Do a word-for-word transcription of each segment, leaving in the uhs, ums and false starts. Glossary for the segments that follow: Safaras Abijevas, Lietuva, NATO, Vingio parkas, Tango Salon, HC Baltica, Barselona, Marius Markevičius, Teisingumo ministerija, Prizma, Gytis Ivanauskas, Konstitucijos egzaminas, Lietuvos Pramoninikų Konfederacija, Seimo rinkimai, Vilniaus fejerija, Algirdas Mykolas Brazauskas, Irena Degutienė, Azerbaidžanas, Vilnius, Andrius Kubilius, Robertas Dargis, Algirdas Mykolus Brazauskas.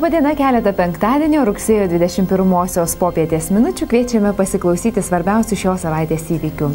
Labadiena, keletą penktadienio rugsėjo dvidešimt pirmosios popietės minučių kviečiame pasiklausyti svarbiausių šios savaitės įvykių.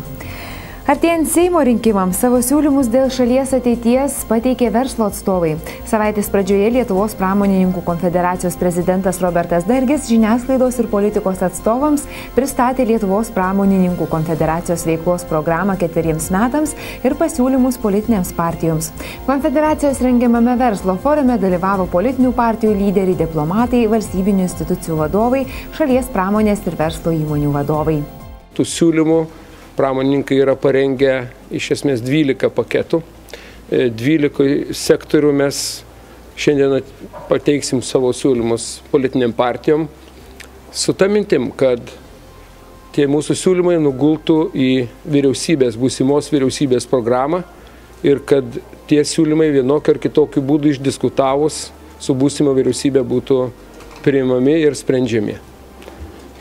Artėjant Seimo rinkimams savo siūlymus dėl šalies ateities pateikė verslo atstovai. Savaitės pradžioje Lietuvos Pramoninikų Konfederacijos prezidentas Robertas Dargis žiniasklaidos ir politikos atstovams pristatė Lietuvos Pramoninikų Konfederacijos veiklos programą ketveriems metams ir pasiūlymus politinėms partijoms. Konfederacijos rengiamame verslo forume dalyvavo politinių partijų lyderiai, diplomatai, valstybinių institucijų vadovai, šalies pramonės ir verslo įmonių vadovai. Tų siūlymų pramoninkai yra parengę iš esmės dvylika paketų. dvylika sektorių mes šiandien pateiksim savo siūlymus politiniam partijom su ta mintim, kad tie mūsų siūlymai nugultų į vyriausybės, būsimos vyriausybės programą ir kad tie siūlymai vienokiu ar kitokiu būdu išdiskutavus su būsimo vyriausybė būtų priimami ir sprendžiami.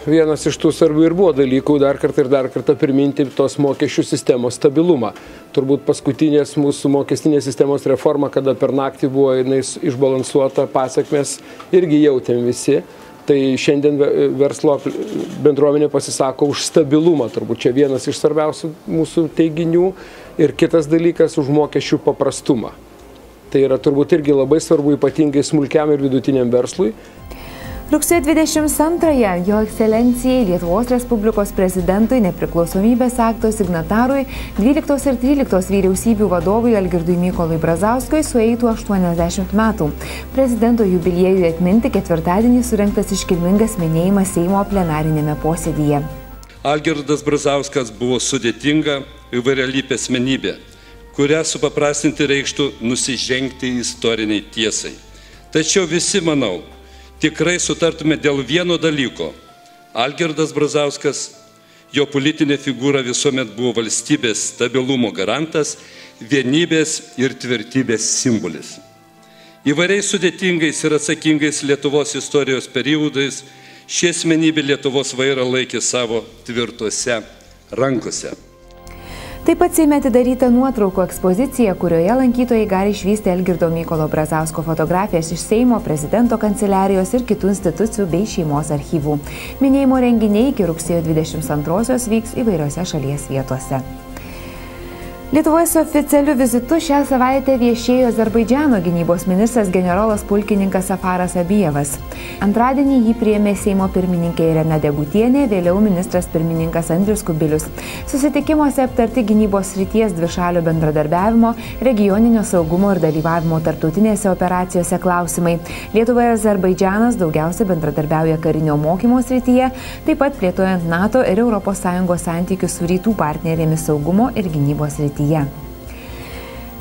Vienas iš tų svarbių ir buvo dalykų dar kartą ir dar kartą priminti tos mokesčių sistemos stabilumą. Turbūt paskutinės mūsų mokestinės sistemos reforma, kada per naktį buvo jinai išbalansuota, pasekmes irgi jautėm visi. Tai šiandien verslo bendruomenė pasisako už stabilumą, turbūt čia vienas iš svarbiausių mūsų teiginių, ir kitas dalykas už mokesčių paprastumą. Tai yra turbūt irgi labai svarbu ypatingai smulkiam ir vidutiniam verslui. Rugsėjo dvidešimt antrąją jo ekscelencijai Lietuvos Respublikos prezidentui, nepriklausomybės akto signatarui, dvyliktos ir tryliktos vyriausybių vadovui Algirdui Mykolui Brazauskui sueitų aštuoniasdešimt metų. Prezidento jubiliejui atminti ketvirtadienį surengtas iškilmingas minėjimas Seimo plenarinėme posėdyje. Algirdas Brazauskas buvo sudėtinga įvairialypė asmenybė, kurią supaprastinti reikštų nusižengti istoriniai tiesai. Tačiau visi, manau, tikrai sutartume dėl vieno dalyko. Algirdas Brazauskas, jo politinė figūra visuomet buvo valstybės stabilumo garantas, vienybės ir tvirtybės simbolis. Įvairiais sudėtingais ir atsakingais Lietuvos istorijos periodais ši asmenybė Lietuvos vairą laikė savo tvirtose rankose. Taip pat Seime atidaryta nuotraukų ekspozicija, kurioje lankytojai gali išvysti Algirdo Mykolo Brazausko fotografijas iš Seimo, prezidento kanceliarijos ir kitų institucijų bei šeimos archyvų. Minėjimo renginiai iki rugsėjo dvidešimt antrosios vyks įvairiose šalies vietose. Lietuvoje su oficialiu vizitu šią savaitę viešėjo Azerbaidžano gynybos ministras generolas pulkininkas Safaras Abijevas. Antradienį jį priėmė Seimo pirmininkė Irena Degutienė, vėliau ministras pirmininkas Andrius Kubilius. Susitikimuose aptarti gynybos srities dvišalio bendradarbiavimo, regioninio saugumo ir dalyvavimo tarptautinėse operacijose klausimai. Lietuva ir Azerbaidžanas daugiausia bendradarbiauja karinio mokymo srityje, taip pat plėtojant NATO ir Europos Sąjungos santykius su rytų partnerėmis saugumo ir gynybos srityje.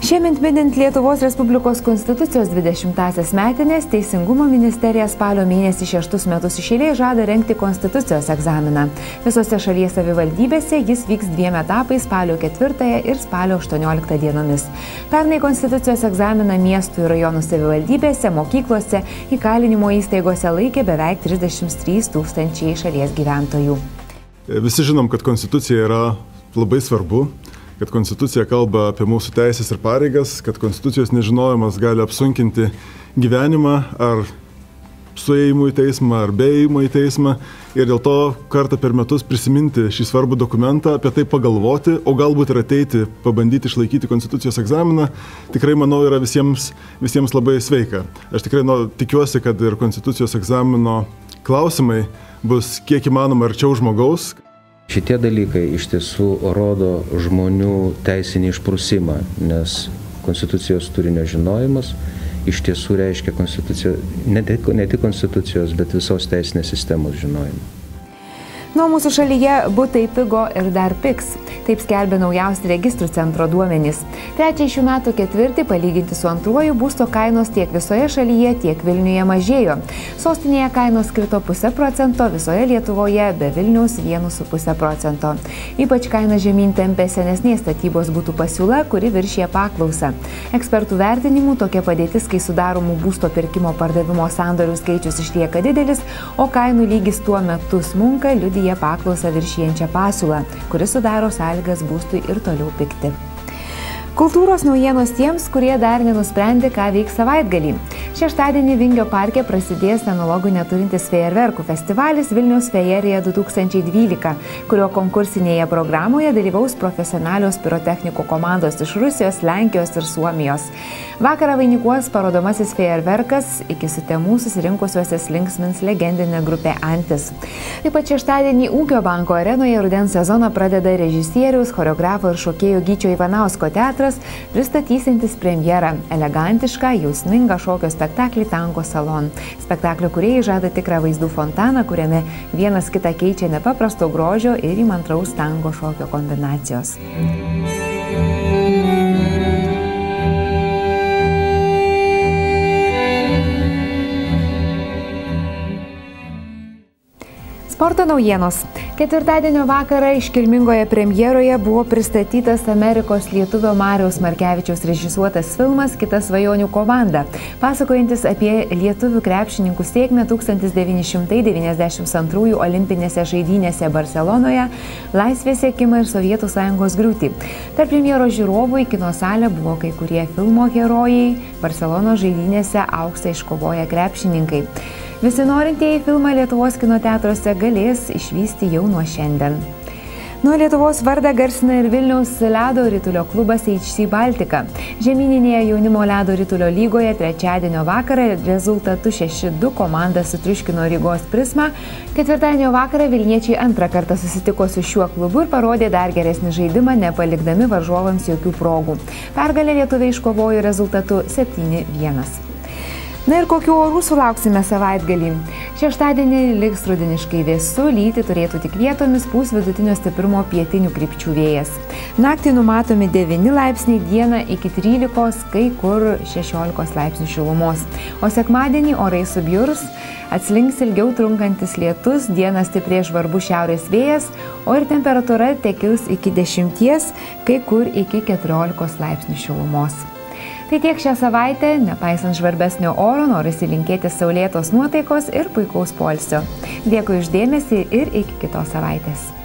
Šiemet minint Lietuvos Respublikos Konstitucijos dvidešimtąsias metinės, Teisingumo ministerija spalio mėnesį šeštus metus išėlės žada rengti Konstitucijos egzaminą. Visose šalies savivaldybėse jis vyks dviem etapais spalio ketvirtąją ir spalio aštuonioliktą dienomis. Pernai Konstitucijos egzaminą miestų ir rajonų savivaldybėse, mokyklose, įkalinimo įstaigose laikė beveik trisdešimt trys tūkstančiai šalies gyventojų. Visi žinom, kad Konstitucija yra labai svarbu, kad Konstitucija kalba apie mūsų teisės ir pareigas, kad Konstitucijos nežinojimas gali apsunkinti gyvenimą ar suėjimų į teismą, ar beėjimų į teismą. Ir dėl to kartą per metus prisiminti šį svarbų dokumentą, apie tai pagalvoti, o galbūt ir ateiti, pabandyti išlaikyti Konstitucijos egzaminą, tikrai, manau, yra visiems, visiems labai sveika. Aš tikrai nu, tikiuosi, kad ir Konstitucijos egzamino klausimai bus kiek įmanoma arčiau žmogaus. Šitie dalykai iš tiesų rodo žmonių teisinį išprusimą, nes Konstitucijos turinio žinojimas iš tiesų reiškia ne tik Konstitucijos, bet visos teisinės sistemos žinojimą. Nuo mūsų šalyje butai pigo ir dar pigs. Taip skelbia naujausi registrų centro duomenys. Trečiai šių metų ketvirtį palyginti su antruoju būsto kainos tiek visoje šalyje, tiek Vilniuje mažėjo. Sostinėje kainos krito pusę procento, visoje Lietuvoje be Vilniaus vienu su pusę procento. Ypač kaina žemyn tempė senesnės statybos būtų pasiūla, kuri viršė paklausą. Ekspertų vertinimų tokia padėtis, kai sudaromų būsto pirkimo pardavimo sandorių skaičius išlieka didelis, o kainų lygis tuo metu smunka, liudija paklausą viršijančią pasiūlą, kuri sudaro sąlygas būstui ir toliau pigti. Kultūros naujienos tiems, kurie dar nenusprendė, ką veiks savaitgalį. Šeštadienį Vingio parke prasidės analogų neturintis fejerverkų festivalis Vilniaus fejerija du tūkstančiai dvylikti, kurio konkursinėje programoje dalyvaus profesionalios pirotechnikų komandos iš Rusijos, Lenkijos ir Suomijos. Vakarą vainikuos parodomasis fejerverkas, iki sutemų susirinkusiuosius linksmins legendinė grupė Antis. Taip pat šeštadienį Ūkio banko arenoje rudens sezoną pradeda režisieriaus, choreografo ir šokėjo Gyčio Ivanausko teatras, pristatysintis premjerą elegantišką, jausmingą šokio spektaklį Tango Salon. Spektaklio kūrėjai žada tikrą vaizdų fontaną, kuriame vienas kitą keičia nepaprasto grožio ir įmantraus tango šokio kombinacijos. Sporto naujienos. Ketvirtadienio vakarą iškilmingoje premjeroje buvo pristatytas Amerikos lietuvio Mariaus Markevičiaus režisuotas filmas Kita svajonių komanda, pasakojantis apie lietuvių krepšininkų sėkmę tūkstantis devyni šimtai devyniasdešimt antrųjų olimpinėse žaidynėse Barselonoje, laisvės siekimą ir Sovietų Sąjungos griūtį. Tarp premjero žiūrovų į kino salę buvo kai kurie filmo herojai, Barselono žaidynėse auksą iškovoja krepšininkai. Visi norintieji filmą Lietuvos kino teatruose galės išvysti jau nuo šiandien. Nuo Lietuvos vardą garsina ir Vilniaus ledo ritulio klubas H C Baltica. Žemyninėje jaunimo ledo ritulio lygoje trečiadienio vakarą rezultatu šeši du komanda sutriuškino Rygos Prizmą. Ketvirtadienio vakarą vilniečiai antrą kartą susitiko su šiuo klubu ir parodė dar geresnį žaidimą, nepalikdami varžovams jokių progų. Pergalę lietuviai iškovojo rezultatu septyni vienas. Na ir kokių orų sulauksime savaitgalį? Šeštadienį liks rudeniškai vėsu, lyti turėtų tik vietomis, pūs vidutinio stiprumo pietinių krypčių vėjas. Naktį numatomi devyni laipsniai, dieną iki trylikos, kai kur šešiolikos laipsnių šilumos. O sekmadienį orai subjurs, atslinks ilgiau trunkantis lietus, dieną stipriai žvarbu šiaurės vėjas, o ir temperatūra tekils iki dešimties, kai kur iki keturiolikos laipsnių šilumos. Tai tiek šią savaitę, nepaisant žvarbesnio oro, norisi linkėti saulėtos nuotaikos ir puikaus poilsio. Dėkui už dėmesį ir iki kitos savaitės.